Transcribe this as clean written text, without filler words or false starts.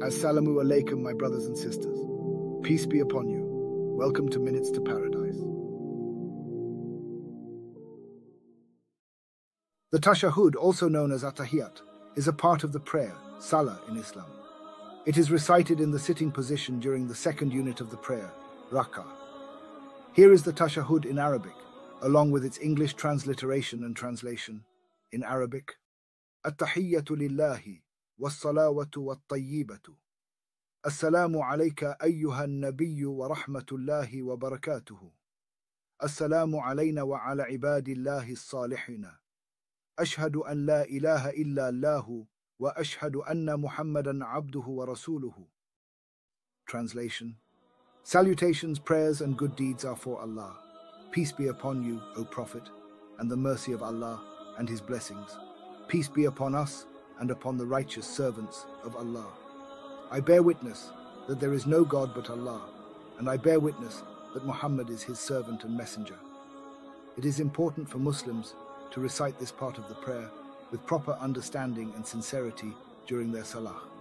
Assalamu alaikum, my brothers and sisters. Peace be upon you. Welcome to Minutes to Paradise. The Tashahhud, also known as At-Tahiyat, is a part of the prayer, Salah, in Islam. It is recited in the sitting position during the second unit of the prayer, Rak'ah. Here is the Tashahhud in Arabic, along with its English transliteration and translation. In Arabic, At-Tahiyat lillahi, was-salawatu wat-tayyibatu. As-salamu alayka ayyuha an-nabiyyu wa rahmatullahi wa barakatuhu. As-salamu alayna wa ala ibadillahi as-salihina. Ashhadu an la ilaha illa Allahu wa ashhadu anna Muhammadan abduhu wa rasuluhu. Translation: Salutations, prayers, and good deeds are for Allah. Peace be upon you, O Prophet, and the mercy of Allah and His blessings. Peace be upon us and upon the righteous servants of Allah. I bear witness that there is no God but Allah, and I bear witness that Muhammad is His servant and messenger. It is important for Muslims to recite this part of the prayer with proper understanding and sincerity during their salah.